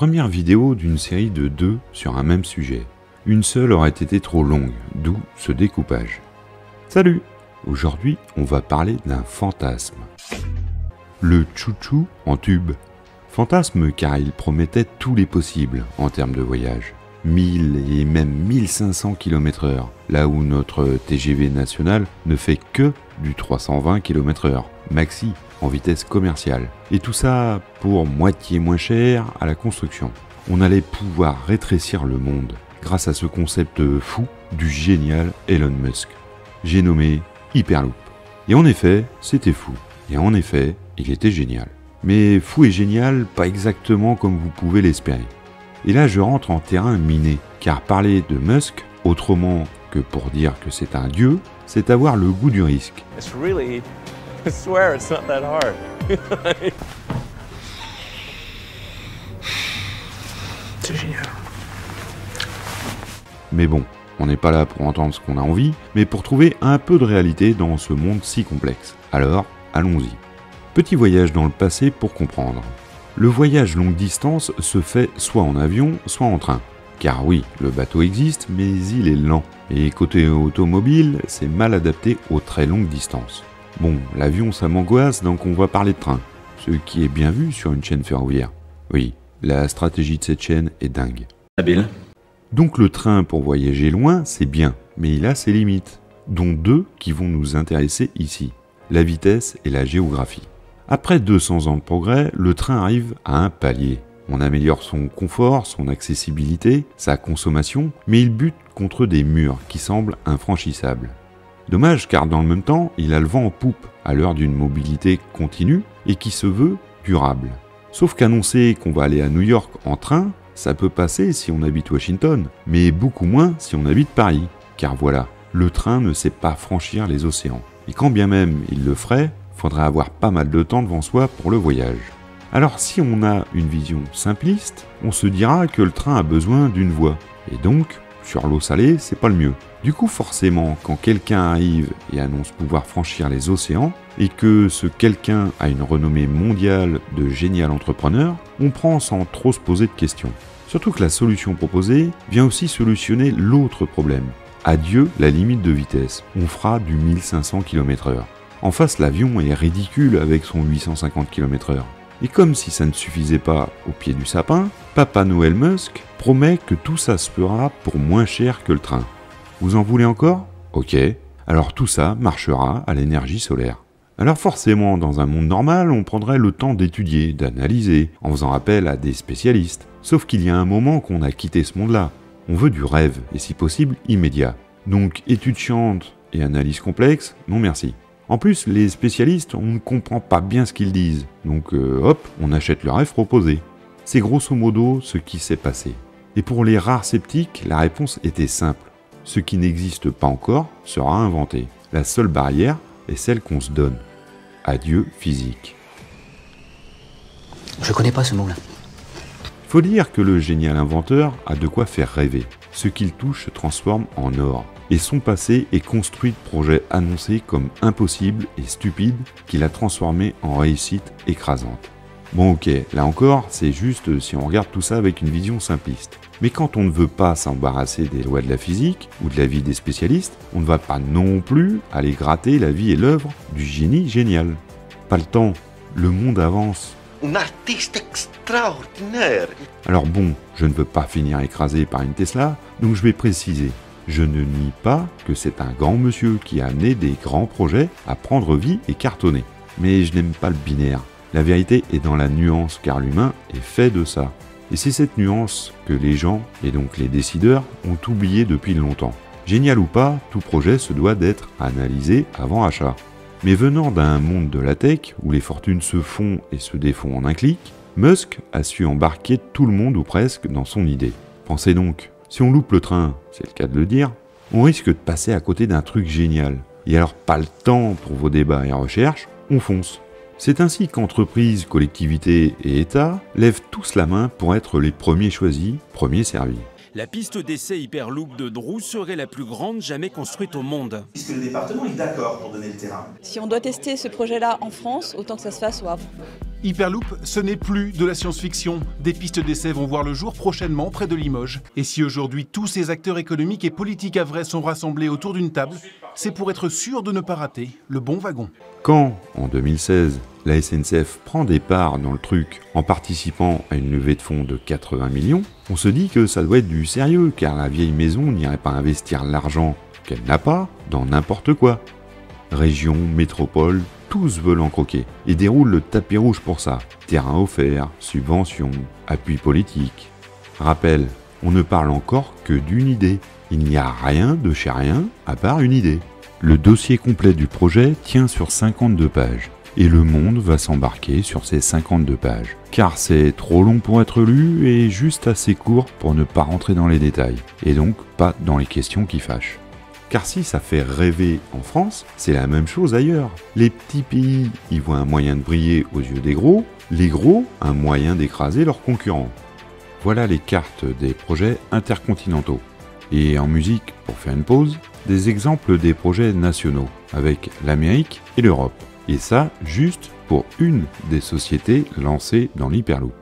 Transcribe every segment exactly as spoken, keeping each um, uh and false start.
Première vidéo d'une série de deux sur un même sujet. Une seule aurait été trop longue, d'où ce découpage. Salut! Aujourd'hui, on va parler d'un fantasme. Le chouchou en tube. Fantasme car il promettait tous les possibles en termes de voyage. mille et même mille cinq cents kilomètres heure, là où notre T G V national ne fait que du trois cent vingt kilomètres heure, maxi, en vitesse commerciale. Et tout ça pour moitié moins cher à la construction. On allait pouvoir rétrécir le monde grâce à ce concept fou du génial Elon Musk. J'ai nommé Hyperloop. Et en effet, c'était fou. Et en effet, il était génial. Mais fou et génial, pas exactement comme vous pouvez l'espérer. Et là je rentre en terrain miné, car parler de Musk, autrement que pour dire que c'est un dieu, c'est avoir le goût du risque. It's really, I swear it's not that hard. C'est génial. Mais bon, on n'est pas là pour entendre ce qu'on a envie, mais pour trouver un peu de réalité dans ce monde si complexe. Alors, allons-y. Petit voyage dans le passé pour comprendre. Le voyage longue distance se fait soit en avion, soit en train. Car oui, le bateau existe, mais il est lent. Et côté automobile, c'est mal adapté aux très longues distances. Bon, l'avion ça m'angoisse, donc on va parler de train. Ce qui est bien vu sur une chaîne ferroviaire. Oui, la stratégie de cette chaîne est dingue. Habile. Donc le train pour voyager loin, c'est bien, mais il a ses limites. Dont deux qui vont nous intéresser ici. La vitesse et la géographie. Après deux cents ans de progrès, le train arrive à un palier. On améliore son confort, son accessibilité, sa consommation, mais il bute contre des murs qui semblent infranchissables. Dommage car dans le même temps, il a le vent en poupe à l'heure d'une mobilité continue et qui se veut durable. Sauf qu'annoncer qu'on va aller à New York en train, ça peut passer si on habite Washington, mais beaucoup moins si on habite Paris. Car voilà, le train ne sait pas franchir les océans. Et quand bien même il le ferait, faudrait avoir pas mal de temps devant soi pour le voyage. Alors si on a une vision simpliste, on se dira que le train a besoin d'une voie, et donc sur l'eau salée c'est pas le mieux. Du coup forcément quand quelqu'un arrive et annonce pouvoir franchir les océans, et que ce quelqu'un a une renommée mondiale de génial entrepreneur, on prend sans trop se poser de questions. Surtout que la solution proposée vient aussi solutionner l'autre problème. Adieu la limite de vitesse, on fera du mille cinq cents kilomètres heure. En face, l'avion est ridicule avec son huit cent cinquante kilomètres heure. Et comme si ça ne suffisait pas au pied du sapin, Papa Noël Musk promet que tout ça se fera pour moins cher que le train. Vous en voulez encore? Ok, alors tout ça marchera à l'énergie solaire. Alors forcément, dans un monde normal, on prendrait le temps d'étudier, d'analyser, en faisant appel à des spécialistes. Sauf qu'il y a un moment qu'on a quitté ce monde-là. On veut du rêve, et si possible, immédiat. Donc études chiantes et analyse complexe, non merci. En plus, les spécialistes, on ne comprend pas bien ce qu'ils disent, donc euh, hop, on achète le rêve proposé. C'est grosso modo ce qui s'est passé. Et pour les rares sceptiques, la réponse était simple. Ce qui n'existe pas encore sera inventé. La seule barrière est celle qu'on se donne. Adieu physique. Je connais pas ce mot-là. Faut dire que le génial inventeur a de quoi faire rêver. Ce qu'il touche se transforme en or. Et son passé est construit de projets annoncés comme impossibles et stupides qu'il a transformés en réussite écrasante. Bon ok, là encore, c'est juste si on regarde tout ça avec une vision simpliste. Mais quand on ne veut pas s'embarrasser des lois de la physique ou de la vie des spécialistes, on ne va pas non plus aller gratter la vie et l'œuvre du génie génial. Pas le temps, le monde avance. Un artiste extraordinaire. Alors bon, je ne veux pas finir écrasé par une Tesla, donc je vais préciser. Je ne nie pas que c'est un grand monsieur qui a amené des grands projets à prendre vie et cartonner. Mais je n'aime pas le binaire. La vérité est dans la nuance car l'humain est fait de ça. Et c'est cette nuance que les gens, et donc les décideurs, ont oublié depuis longtemps. Génial ou pas, tout projet se doit d'être analysé avant achat. Mais venant d'un monde de la tech où les fortunes se font et se défont en un clic, Musk a su embarquer tout le monde ou presque dans son idée. Pensez donc. Si on loupe le train, c'est le cas de le dire, on risque de passer à côté d'un truc génial. Et alors pas le temps pour vos débats et recherches, on fonce. C'est ainsi qu'entreprises, collectivités et États lèvent tous la main pour être les premiers choisis, premiers servis. La piste d'essai Hyperloop de Drou serait la plus grande jamais construite au monde. Puisque le département est d'accord pour donner le terrain. Si on doit tester ce projet-là en France, autant que ça se fasse au Havre. Hyperloop, ce n'est plus de la science-fiction. Des pistes d'essai vont voir le jour prochainement près de Limoges. Et si aujourd'hui tous ces acteurs économiques et politiques avrais sont rassemblés autour d'une table, c'est pour être sûr de ne pas rater le bon wagon. Quand, en deux mille seize, la S N C F prend des parts dans le truc en participant à une levée de fonds de quatre-vingts millions, on se dit que ça doit être du sérieux, car la vieille maison n'irait pas investir l'argent qu'elle n'a pas dans n'importe quoi. Région, métropole, tous veulent en croquer et déroulent le tapis rouge pour ça. Terrain offert, subventions, appui politique. Rappel, on ne parle encore que d'une idée. Il n'y a rien de chez rien à part une idée. Le dossier complet du projet tient sur cinquante-deux pages. Et le monde va s'embarquer sur ces cinquante-deux pages. Car c'est trop long pour être lu et juste assez court pour ne pas rentrer dans les détails. Et donc pas dans les questions qui fâchent. Car si ça fait rêver en France, c'est la même chose ailleurs. Les petits pays y voient un moyen de briller aux yeux des gros, les gros un moyen d'écraser leurs concurrents. Voilà les cartes des projets intercontinentaux. Et en musique, pour faire une pause, des exemples des projets nationaux, avec l'Amérique et l'Europe. Et ça, juste pour une des sociétés lancées dans l'Hyperloop.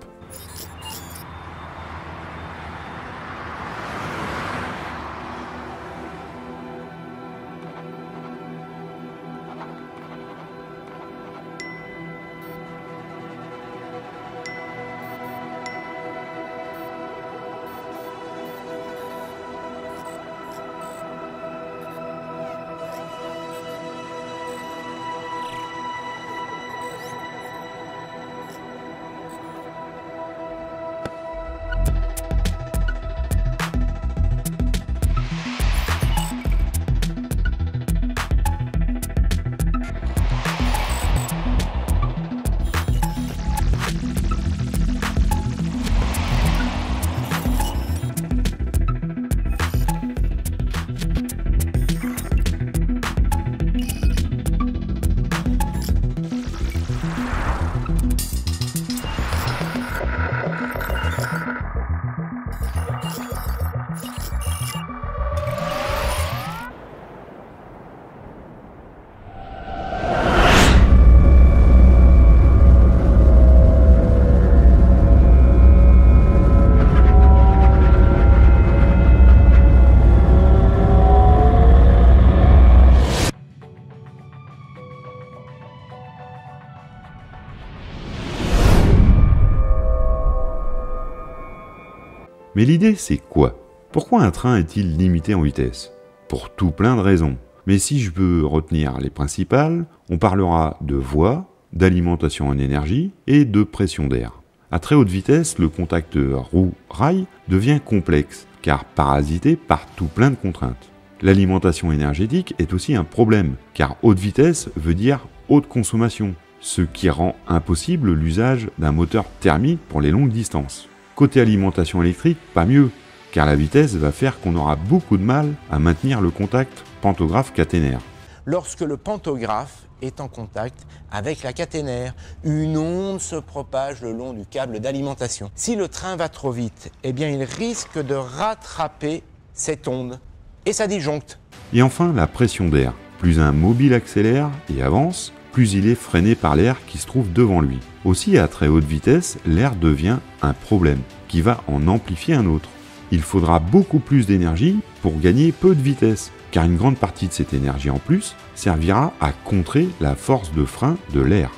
Mais l'idée, c'est quoi? Pourquoi un train est-il limité en vitesse? Pour tout plein de raisons. Mais si je veux retenir les principales, on parlera de voies, d'alimentation en énergie et de pression d'air. À très haute vitesse, le contact roue-rail devient complexe, car parasité par tout plein de contraintes. L'alimentation énergétique est aussi un problème, car haute vitesse veut dire haute consommation, ce qui rend impossible l'usage d'un moteur thermique pour les longues distances. Côté alimentation électrique, pas mieux, car la vitesse va faire qu'on aura beaucoup de mal à maintenir le contact pantographe-caténaire. Lorsque le pantographe est en contact avec la caténaire, une onde se propage le long du câble d'alimentation. Si le train va trop vite, eh bien il risque de rattraper cette onde et sa disjoncte. Et enfin, la pression d'air. Plus un mobile accélère et avance, plus il est freiné par l'air qui se trouve devant lui. Aussi, à très haute vitesse, l'air devient un problème, qui va en amplifier un autre. Il faudra beaucoup plus d'énergie pour gagner peu de vitesse, car une grande partie de cette énergie en plus servira à contrer la force de frein de l'air.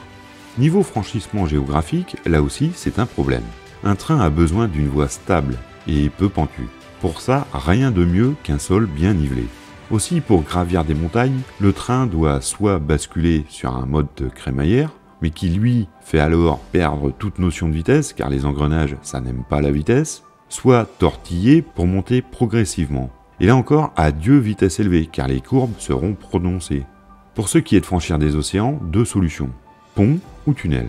Niveau franchissement géographique, là aussi c'est un problème. Un train a besoin d'une voie stable et peu pentue. Pour ça, rien de mieux qu'un sol bien nivelé. Aussi, pour gravir des montagnes, le train doit soit basculer sur un mode de crémaillère, mais qui lui fait alors perdre toute notion de vitesse, car les engrenages ça n'aime pas la vitesse, soit tortiller pour monter progressivement. Et là encore, adieu vitesse élevée, car les courbes seront prononcées. Pour ce qui est de franchir des océans, deux solutions, pont ou tunnel.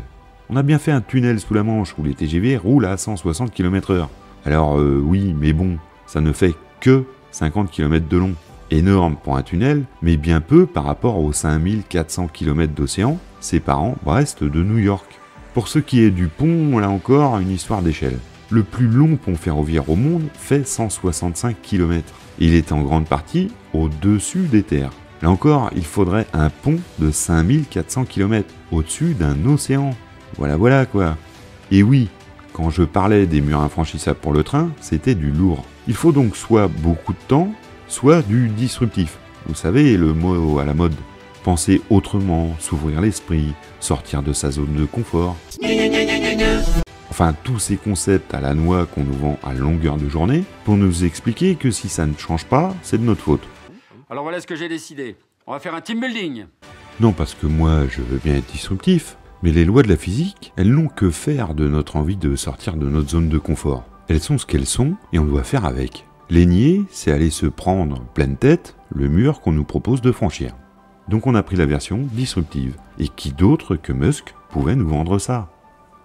On a bien fait un tunnel sous la Manche où les T G V roulent à cent soixante kilomètres heure. Alors euh, oui, mais bon, ça ne fait que cinquante kilomètres de long. Énorme pour un tunnel, mais bien peu par rapport aux cinq mille quatre cents kilomètres d'océan séparant Brest de New York. Pour ce qui est du pont, là encore une histoire d'échelle. Le plus long pont ferroviaire au monde fait cent soixante-cinq kilomètres. Il est en grande partie au-dessus des terres. Là encore, il faudrait un pont de cinq mille quatre cents kilomètres au-dessus d'un océan. Voilà, voilà quoi. Et oui, quand je parlais des murs infranchissables pour le train, c'était du lourd. Il faut donc soit beaucoup de temps, soit du disruptif. Vous savez, le mot à la mode. Penser autrement, s'ouvrir l'esprit, sortir de sa zone de confort. Enfin, tous ces concepts à la noix qu'on nous vend à longueur de journée pour nous expliquer que si ça ne change pas, c'est de notre faute. Alors voilà ce que j'ai décidé. On va faire un team building. Non, parce que moi, je veux bien être disruptif, mais les lois de la physique, elles n'ont que faire de notre envie de sortir de notre zone de confort. Elles sont ce qu'elles sont et on doit faire avec. Les nier, c'est aller se prendre pleine tête le mur qu'on nous propose de franchir. Donc on a pris la version disruptive. Et qui d'autre que Musk pouvait nous vendre ça?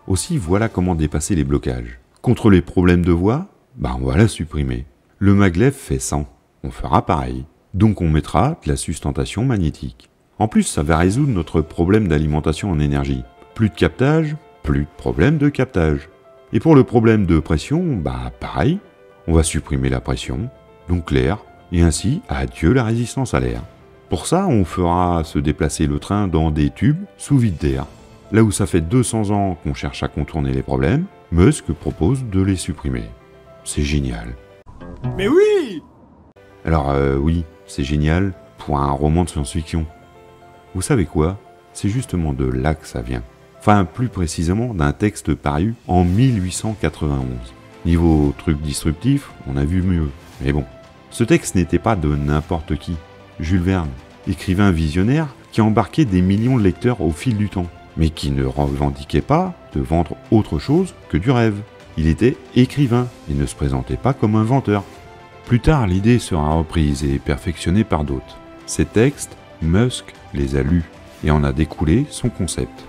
Aussi, voilà comment dépasser les blocages. Contre les problèmes de voix, bah on va la supprimer. Le maglev fait cent, on fera pareil. Donc on mettra de la sustentation magnétique. En plus, ça va résoudre notre problème d'alimentation en énergie. Plus de captage, plus de problème de captage. Et pour le problème de pression, bah pareil, on va supprimer la pression, donc l'air, et ainsi, adieu la résistance à l'air. Pour ça, on fera se déplacer le train dans des tubes sous vide d'air. Là où ça fait deux cents ans qu'on cherche à contourner les problèmes, Musk propose de les supprimer. C'est génial. Mais oui! Alors euh, oui, c'est génial pour un roman de science-fiction. Vous savez quoi? C'est justement de là que ça vient. Enfin, plus précisément, d'un texte paru en mille huit cent quatre-vingt-onze. Niveau truc disruptif, on a vu mieux. Mais bon, ce texte n'était pas de n'importe qui. Jules Verne, écrivain visionnaire qui embarquait des millions de lecteurs au fil du temps, mais qui ne revendiquait pas de vendre autre chose que du rêve. Il était écrivain et ne se présentait pas comme inventeur. Plus tard, l'idée sera reprise et perfectionnée par d'autres. Ces textes, Musk les a lus et en a découlé son concept.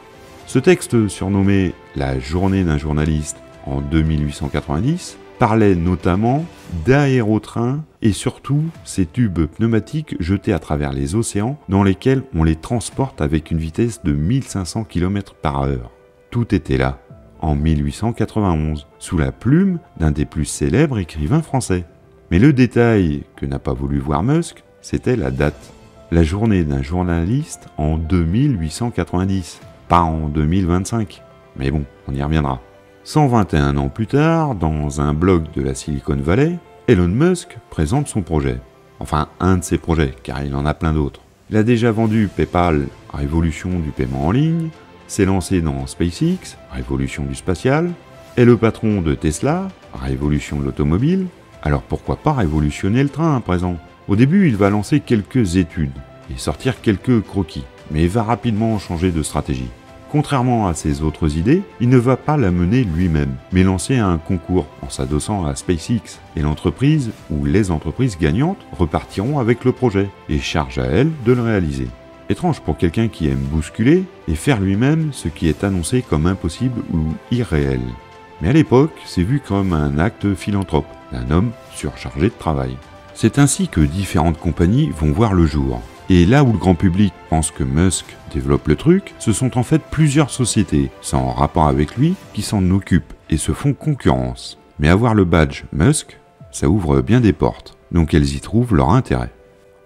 Ce texte, surnommé « La journée d'un journaliste » en deux mille huit cent quatre-vingt-dix, parlait notamment d'aérotrains et surtout ces tubes pneumatiques jetés à travers les océans dans lesquels on les transporte avec une vitesse de mille cinq cents kilomètres par heure. Tout était là, en mille huit cent quatre-vingt-onze, sous la plume d'un des plus célèbres écrivains français. Mais le détail que n'a pas voulu voir Musk, c'était la date. La journée d'un journaliste en deux mille huit cent quatre-vingt-dix, pas en deux mille vingt-cinq. Mais bon, on y reviendra. cent vingt et un ans plus tard, dans un blog de la Silicon Valley, Elon Musk présente son projet. Enfin, un de ses projets, car il en a plein d'autres. Il a déjà vendu PayPal, révolution du paiement en ligne, s'est lancé dans SpaceX, révolution du spatial, est le patron de Tesla, révolution de l'automobile. Alors pourquoi pas révolutionner le train à présent? Au début, il va lancer quelques études et sortir quelques croquis, mais il va rapidement changer de stratégie. Contrairement à ses autres idées, il ne va pas la mener lui-même, mais lancer un concours en s'adossant à SpaceX, et l'entreprise ou les entreprises gagnantes repartiront avec le projet, et charge à elles de le réaliser. Étrange pour quelqu'un qui aime bousculer et faire lui-même ce qui est annoncé comme impossible ou irréel. Mais à l'époque, c'est vu comme un acte philanthrope, d'un homme surchargé de travail. C'est ainsi que différentes compagnies vont voir le jour. Et là où le grand public pense que Musk développe le truc, ce sont en fait plusieurs sociétés, sans rapport avec lui, qui s'en occupent et se font concurrence. Mais avoir le badge Musk, ça ouvre bien des portes, donc elles y trouvent leur intérêt.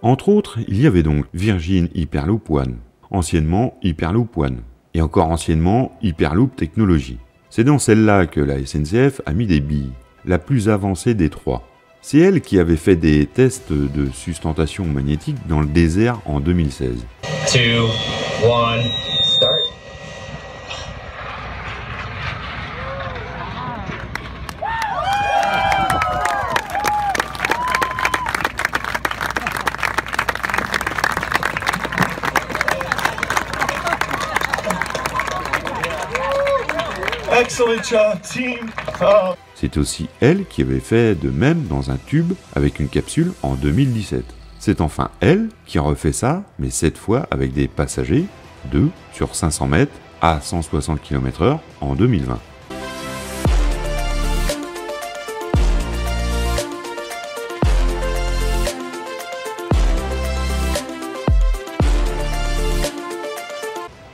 Entre autres, il y avait donc Virgin Hyperloop One, anciennement Hyperloop One, et encore anciennement Hyperloop Technology. C'est dans celle-là que la S N C F a mis des billes, la plus avancée des trois. C'est elle qui avait fait des tests de sustentation magnétique dans le désert en deux mille seize. deux, un, start. Excellent job, team. Oh. C'est aussi elle qui avait fait de même dans un tube avec une capsule en deux mille dix-sept. C'est enfin elle qui refait ça, mais cette fois avec des passagers, deux sur cinq cents mètres à cent soixante kilomètres heure en deux mille vingt.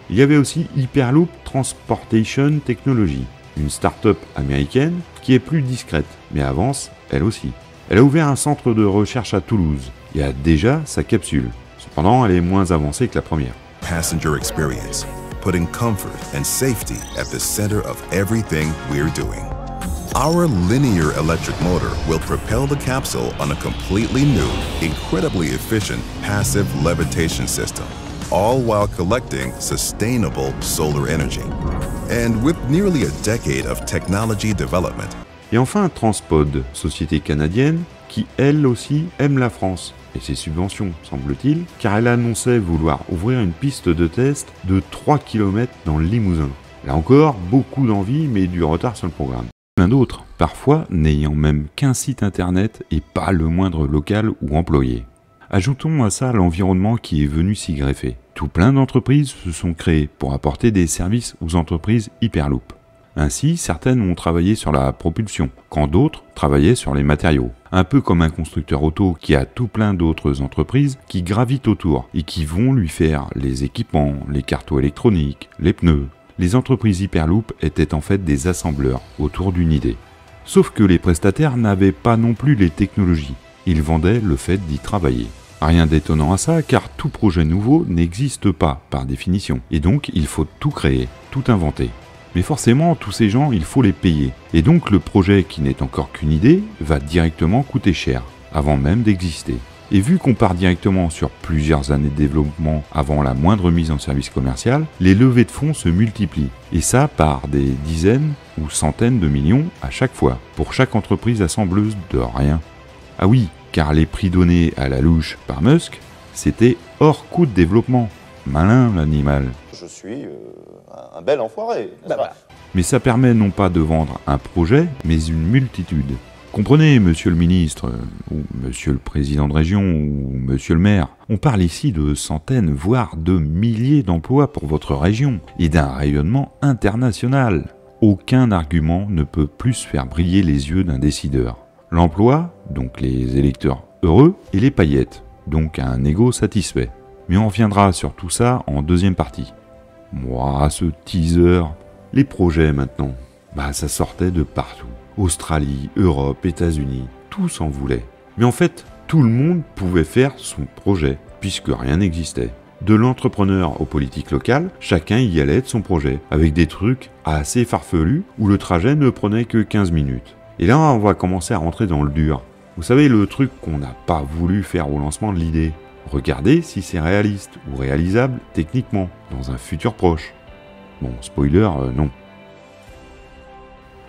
Il y avait aussi Hyperloop Transportation Technology, une start-up américaine qui est plus discrète, mais avance elle aussi. Elle a ouvert un centre de recherche à Toulouse et a déjà sa capsule. Cependant, elle est moins avancée que la première. putting comfort and safety at the center of everything we're doing. Our linear electric motor will propel the capsule on a completely new, incredibly efficient passive levitation system, all while collecting sustainable solar energy. And with nearly a decade of technology development. Et enfin, Transpod, société canadienne, qui elle aussi aime la France et ses subventions, semble-t-il, car elle annonçait vouloir ouvrir une piste de test de trois kilomètres dans le Limousin. Là encore, beaucoup d'envie, mais du retard sur le programme. Plein d'autres, parfois n'ayant même qu'un site internet et pas le moindre local ou employé. Ajoutons à ça l'environnement qui est venu s'y greffer. Tout plein d'entreprises se sont créées pour apporter des services aux entreprises Hyperloop. Ainsi, certaines ont travaillé sur la propulsion, quand d'autres travaillaient sur les matériaux. Un peu comme un constructeur auto qui a tout plein d'autres entreprises qui gravitent autour et qui vont lui faire les équipements, les cartos électroniques, les pneus. Les entreprises Hyperloop étaient en fait des assembleurs autour d'une idée. Sauf que les prestataires n'avaient pas non plus les technologies. Ils vendaient le fait d'y travailler. Rien d'étonnant à ça, car tout projet nouveau n'existe pas par définition. Et donc il faut tout créer, tout inventer. Mais forcément, tous ces gens, il faut les payer. Et donc le projet qui n'est encore qu'une idée va directement coûter cher, avant même d'exister. Et vu qu'on part directement sur plusieurs années de développement avant la moindre mise en service commercial, les levées de fonds se multiplient. Et ça par des dizaines ou centaines de millions à chaque fois, pour chaque entreprise assembleuse de rien. Ah oui, car les prix donnés à la louche par Musk, c'était hors coût de développement. Malin l'animal. Je suis euh, un bel enfoiré. Bah voilà. Mais ça permet non pas de vendre un projet, mais une multitude. Comprenez, monsieur le ministre, ou monsieur le président de région, ou monsieur le maire, on parle ici de centaines, voire de milliers d'emplois pour votre région, et d'un rayonnement international. Aucun argument ne peut plus faire briller les yeux d'un décideur. L'emploi, donc les électeurs heureux, et les paillettes, donc un ego satisfait. Mais on reviendra sur tout ça en deuxième partie. Moi, ce teaser. Les projets maintenant, bah ça sortait de partout. Australie, Europe, États-Unis, tout s'en voulait. Mais en fait, tout le monde pouvait faire son projet, puisque rien n'existait. De l'entrepreneur aux politiques locales, chacun y allait de son projet, avec des trucs assez farfelus où le trajet ne prenait que quinze minutes. Et là, on va commencer à rentrer dans le dur. Vous savez, le truc qu'on n'a pas voulu faire au lancement de l'idée. Regardez si c'est réaliste ou réalisable techniquement, dans un futur proche. Bon, spoiler, euh, non.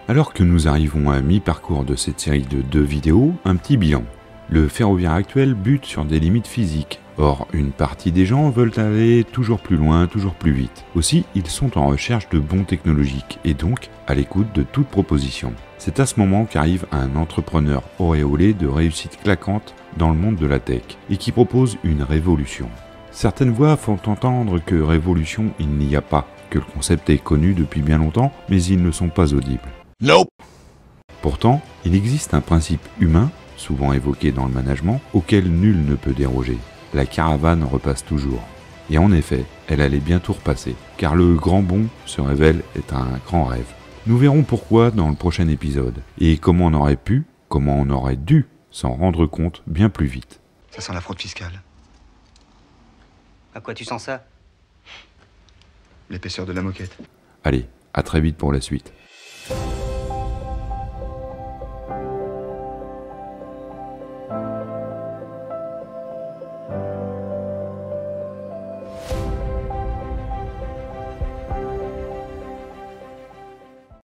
Alors que nous arrivons à mi-parcours de cette série de deux vidéos, un petit bilan. Le ferroviaire actuel bute sur des limites physiques. Or, une partie des gens veulent aller toujours plus loin, toujours plus vite. Aussi, ils sont en recherche de bons technologiques et donc à l'écoute de toute proposition. C'est à ce moment qu'arrive un entrepreneur auréolé de réussite claquante dans le monde de la tech et qui propose une révolution. Certaines voix font entendre que révolution il n'y a pas, que le concept est connu depuis bien longtemps, mais ils ne sont pas audibles. Nope. Pourtant, il existe un principe humain, souvent évoqué dans le management, auquel nul ne peut déroger. La caravane repasse toujours. Et en effet, elle allait bientôt repasser, car le grand bond se révèle être un grand rêve. Nous verrons pourquoi dans le prochain épisode, et comment on aurait pu, comment on aurait dû s'en rendre compte bien plus vite. Ça sent la fraude fiscale. À quoi tu sens ça? L'épaisseur de la moquette. Allez, à très vite pour la suite.